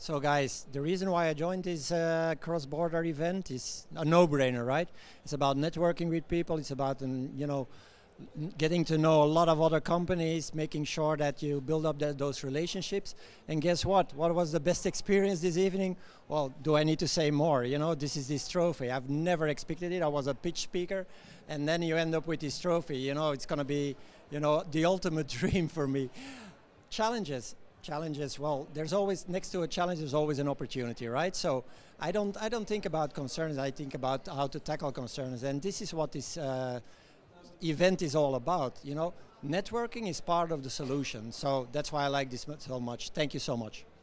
So guys, the reason why I joined this cross-border event is a no-brainer, right? It's about networking with people. It's about, getting to know a lot of other companies, making sure that you build up those relationships. And guess what? What was the best experience this evening? Well, do I need to say more? You know, this is this trophy. I've never expected it. I was a pitch speaker, and then you end up with this trophy. You know, it's going to be, the ultimate dream for me. Challenges. Challenges. Well, there's always, next to a challenge, there's always an opportunity, right? So I don't think about concerns. I think about how to tackle concerns. And this is what is... event is all about, networking is part of the solution. So that's why I like this so much. Thank you so much.